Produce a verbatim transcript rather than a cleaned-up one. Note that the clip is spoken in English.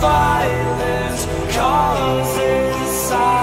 violence causes silence.